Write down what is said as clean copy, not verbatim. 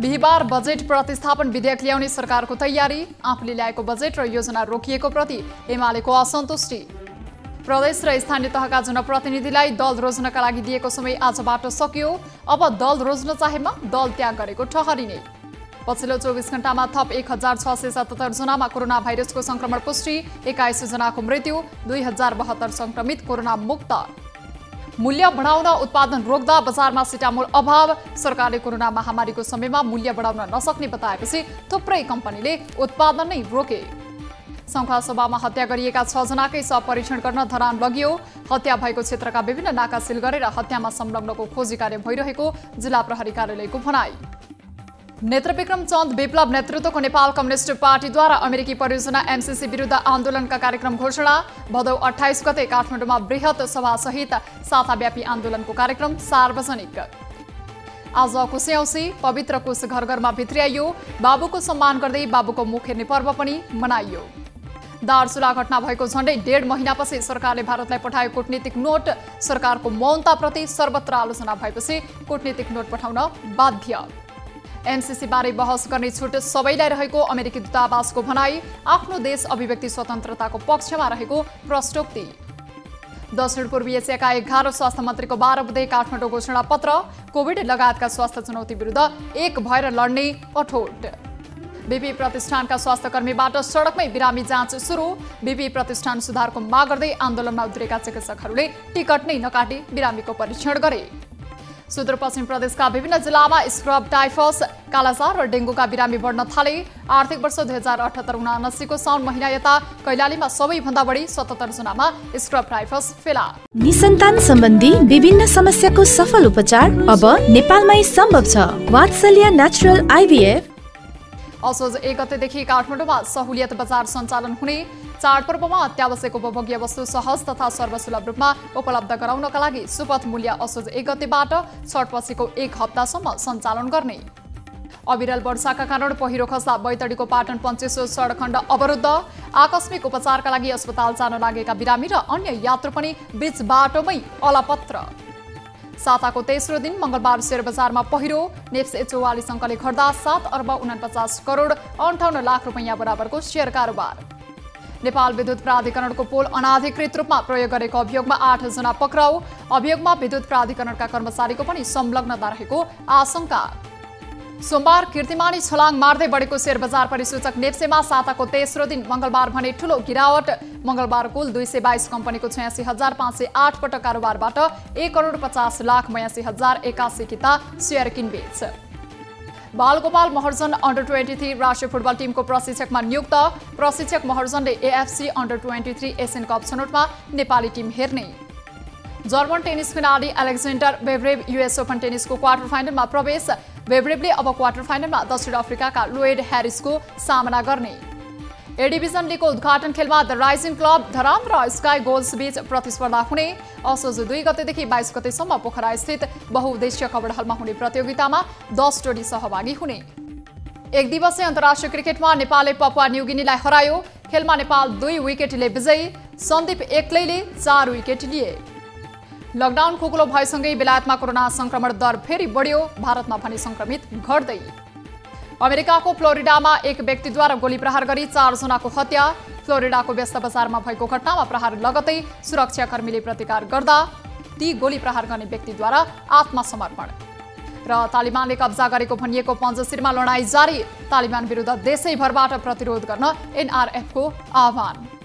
बिहीबार बजेट प्रतिस्थापन विधेयक ल्याउने सरकारको तयारी। आफूले ल्याएको बजेट र योजना रोकिएको प्रति एमालेको असन्तुष्टि। प्रदेश र स्थानीय तहका जनप्रतिनिधिलाई दल रोज्नका लागि दिएको समय आजबाट सकियो। अब दल रोज्न चाहेमा दल त्याग गरेको ठहरिने। पछिल्लो 24 घण्टामा थप 1677 जनामा कोरोना भाइरसको संक्रमण पुष्टि, 21 जनाको मृत्यु, 2072 संक्रमित कोरोना मुक्त। मूल्य बढाउन उत्पादन रोक्दा बजारमा सिटामोल अभाव। सरकारले कोरोना महामारीको समयमा मूल्य बढाउन नसक्ने बताएपछि थुप्रै कम्पनीले उत्पादन नै रोके। संघा सभामा हत्या गरिएका 6 जनाकै शव परीक्षण गर्न धरान लगियो। हत्या भएको क्षेत्रका विभिन्न नाका सिल गरेर हत्यामा संलग्नको खोजी कार्य भइरहेको जिल्ला प्रहरी कार्यालयको भनाई। नेत्रविक्रम चन्द विप्लव नेतृत्वको नेपाल कम्युनिस्ट पार्टीद्वारा अमेरिकी परियोजना एमसीसी विरुद्ध आन्दोलनका कार्यक्रम घोषणा। भदौ 28 गते काठमाडौँमा बृहत सभा सहित साताव्यापी आन्दोलनको कार्यक्रम सार्वजनिक। आज कुशेऔसी, पवित्र कुश घर घरमा भित्र्याइयो। बाबुको सम्मान गर्दै बाबुको मुख हेर्ने पर्व पनि मनाइयो। दार्चुला घटना भएको झण्डै 1.5 महिनापछि सरकारले भारतलाई पठाएको कूटनीतिक नोट। सरकारको मौनताप्रति सर्वत्र आलोचना भएपछि कूटनीतिक नोट पठाउन बाध्य। एमसीसी बारे बहस गर्ने छुट सबैलाई रहेको अमेरिकी दूतावासको भनाई। आफ्नो देश अभिव्यक्ति स्वतन्त्रताको पक्षमा रहेको प्रस्तोक्ति। दक्षिण पूर्वी एसियाका 11 स्वास्थ्य मन्त्रीको 12 बुधे काठमाडौँ घोषणा पत्र। कोभिड लगायतका स्वास्थ्य चुनौती विरुद्ध एक भएर लड्ने अठोट। बीपी प्रतिष्ठानका स्वास्थ्यकर्मीबाट सडकमै बिरामी जाँच सुरु। बीपी प्रतिष्ठान सुधारको माग गर्दै आन्दोलनमा उत्रेका चिकित्सकहरूले टिकट नै नकाटी बिरामीको परीक्षण गरे। सुदूरपश्चिम प्रदेशका विभिन्न जिल्लामा स्क्रब, टाइफस, कालाजार र डेंगूका बिरामी बढ्न थाले। आर्थिक वर्ष 2078-79 को साउन महिना यता कैलालीमा सबैभन्दा बढी 77 जनामा स्क्रब टाइफस फेला। निसन्तान सम्बन्धी विभिन्न समस्याको सफल उपचार अब नेपालमै सम्भव छ। वात्सल्य नेचुरल आईभीएफ। असोज 1 गतेदेखि काठमाडौँमा सहुलियत बजार सञ्चालन हुने। चाडपर्वमा अत्यावश्यक उपभोग्य वस्तु सहज तथा सर्वसुलभ रूपमा उपलब्ध गराउनका लागि सुपथ मूल्य असोज 1 गतेबाट छठपछिको 1 हप्तासम्म सञ्चालन गर्ने। अविरल वर्षाका कारण पहिरो खस्दा बैतडीको पाटन पञ्चेश्वर सडकखण्ड अवरुद्ध। आकस्मिक उपचारका लागि अस्पताल जान लागेका बिरामी र अन्य यात्रु पनि बीच बाटोमै अलपत्र। साताको तेस्रो दिन मंगलबार शेयर बजारमा पहिरो। नेप्से 44 अङ्कले घट्दा 7,49,58,00,000 रुपैयाँ बराबरको शेयर कारोबार। नेपाल विद्युत प्राधिकरणको पोल अनाधिकृत रूपमा प्रयोग गरेको अभियोगमा 8 जना पक्राउ। अभियोगमा विद्युत प्राधिकरणका कर्मचारीको पनि संलग्नता रहेको आशंका। सोमबार कीर्तिमानी छलाङ मार्दै बढेको शेयर बजार परिसूचक नेप्सेमा साताको तेस्रो दिन मंगलबार भने ठूलो गिरावट। मंगलबार कुल 222 कम्पनीको 86,508 पटक कारोबारबाट 1,50,82,081 किता शेयर किनबेच। बालगोपाल महर्जन अन्डर 23 राष्ट्रिय फुटबल टिमको प्रशिक्षकमा नियुक्त। प्रशिक्षक महर्जनले एएफसी अन्डर 23 एसियन कप छनौटमा नेपाली टिम हेर्ने। जर्मन टेनिस खेलाडी अलेक्जेन्डर बेभरेभ यूएस ओपन टेनिसको क्वार्टर फाइनलमा प्रवेश। बेभरेभले अब क्वार्टर फाइनलमा दक्षिण अफ्रिकाका लोएड ह्यारिसको सामना गर्ने। ए डिभिजन लीगको उद्घाटन खेलमा द राइजिङ क्लब धरान र स्काई गोल्स बीच प्रतिस्पर्धा हुने। असोज 2 गतेदेखि 22 गतेसम्म पोखरा स्थित बहुउद्देश्य कबड हलमा हुने प्रतियोगितामा 10 टोली सहभागी हुने। एक दिवसीय अन्तर्राष्ट्रिय क्रिकेटमा नेपालले पपुवा न्युगिनीलाई हरायो। खेलमा नेपाल 2 विकेटले विजयी। सन्दीप एक्लैले 4 विकेट लिए। लकडाउन खुकुलो भएसँगै बेलायतमा कोरोना संक्रमण दर फेरि बढ्यो। भारतमा भने संक्रमित घट्दै। अमेरिकाको फ्लोरिडामा एक व्यक्तिद्वारा गोली प्रहार गरी 4 जनाको हत्या। फ्लोरिडाको व्यस्त बजारमा भएको घटनामा प्रहार लगतै सुरक्षाकर्मीले प्रतिकार गर्दा ती गोली प्रहार गर्ने व्यक्तिद्वारा आत्मसमर्पण। र तालिबानले कब्जा गरेको भनिएको पञ्चशीरमा लडाईँ जारी। तालिबान विरुद्ध देशैभरबाट प्रतिरोध गर्न एनआरएफको आह्वान।